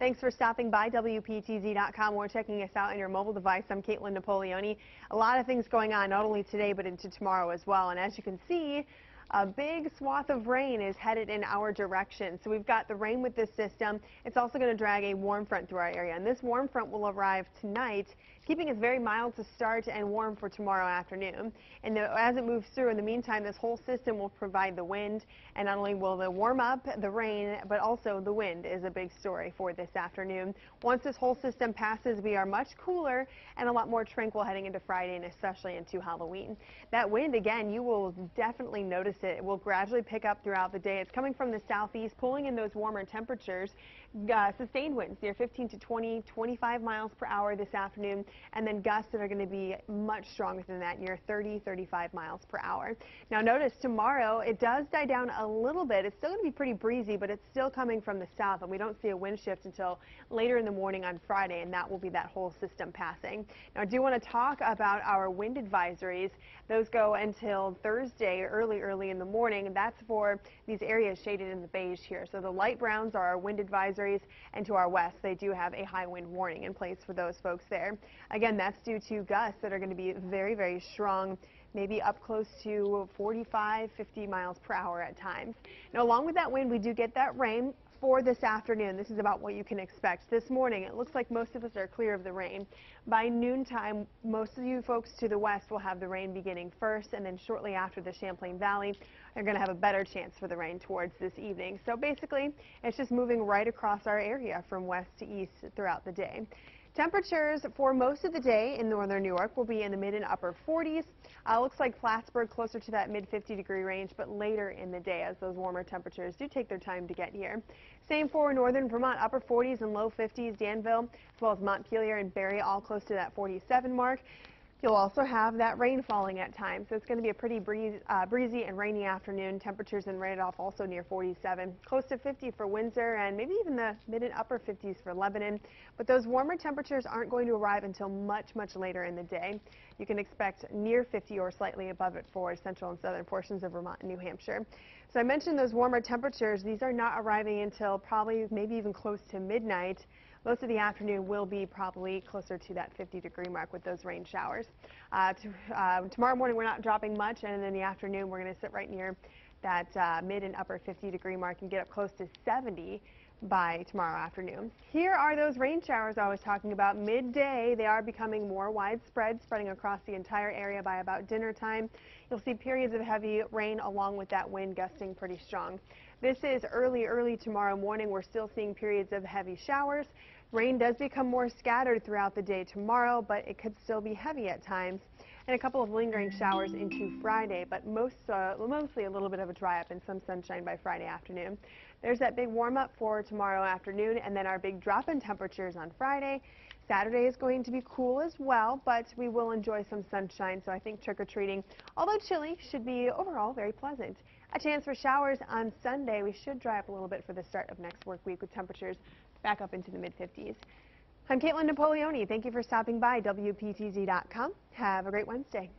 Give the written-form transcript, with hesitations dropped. Thanks for stopping by WPTZ.com. We're checking us out on your mobile device. I'm Caitlin Napoleone. A lot of things going on, not only today, but into tomorrow as well. And as you can see, a big swath of rain is headed in our direction. So we've got the rain with this system. It's also going to drag a warm front through our area. And this warm front will arrive tonight, keeping us very mild to start and warm for tomorrow afternoon. And as it moves through, in the meantime, this whole system will provide the wind. And not only will the warm up, the rain, but also the wind is a big story for this afternoon. Once this whole system passes, we are much cooler and a lot more tranquil heading into Friday and especially into Halloween. That wind, again, you will definitely notice it. It will gradually pick up throughout the day. It's coming from the southeast, pulling in those warmer temperatures. Sustained winds near 15 to 20, 25 miles per hour this afternoon. And then gusts that are going to be much stronger than that, near 30, 35 miles per hour. Now notice tomorrow it does die down a little bit. It's still going to be pretty breezy, but it's still coming from the south, and we don't see a wind shift until later in the morning on Friday, and that will be that whole system passing. Now I do want to talk about our wind advisories. Those go until Thursday, early in the morning, and that's for these areas shaded in the beige here. So the light browns are our wind advisories, and to our west they do have a high wind warning in place for those folks there. Again, that's due to gusts that are going to be very, very strong, maybe up close to 45, 50 miles per hour at times. Now, along with that wind, we do get that rain for this afternoon. This is about what you can expect. This morning, it looks like most of us are clear of the rain. By noontime, most of you folks to the west will have the rain beginning first, and then shortly after the Champlain Valley are going to have a better chance for the rain towards this evening. So basically, it's just moving right across our area from west to east throughout the day. Temperatures for most of the day in northern New York will be in the mid and upper 40s. Looks like Plattsburgh closer to that mid 50-degree range, but later in the day as those warmer temperatures do take their time to get here. Same for northern Vermont, upper 40s and low 50s, Danville, as well as Montpelier and Barry, all close to that 47 mark. You'll also have that rain falling at times, so it's going to be a pretty breezy and rainy afternoon. Temperatures in Randolph also near 47, close to 50 for Windsor, and maybe even the mid and upper 50s for Lebanon. But those warmer temperatures aren't going to arrive until much, much later in the day. You can expect near 50 or slightly above it for central and southern portions of Vermont and New Hampshire. So I mentioned those warmer temperatures. These are not arriving until probably maybe even close to midnight. Most of the afternoon will be probably closer to that 50-degree mark with those rain showers. Tomorrow morning we're not dropping much, and in the afternoon we're going to sit right near that mid and upper 50-degree mark and get up close to 70 by tomorrow afternoon. Here are those rain showers I was talking about. Midday, they are becoming more widespread, spreading across the entire area by about dinner time. You'll see periods of heavy rain along with that wind gusting pretty strong. This is early tomorrow morning. We're still seeing periods of heavy showers. Rain does become more scattered throughout the day tomorrow, but it could still be heavy at times. And a couple of lingering showers into Friday, but mostly a little bit of a dry up and some sunshine by Friday afternoon. There's that big warm up for tomorrow afternoon, and then our big drop in temperatures on Friday. Saturday is going to be cool as well, but we will enjoy some sunshine, so I think trick-or-treating, although chilly, should be overall very pleasant. A chance for showers on Sunday. We should dry up a little bit for the start of next work week with temperatures back up into the mid-50s. I'm Caitlin Napoleone. Thank you for stopping by WPTZ.com. Have a great Wednesday.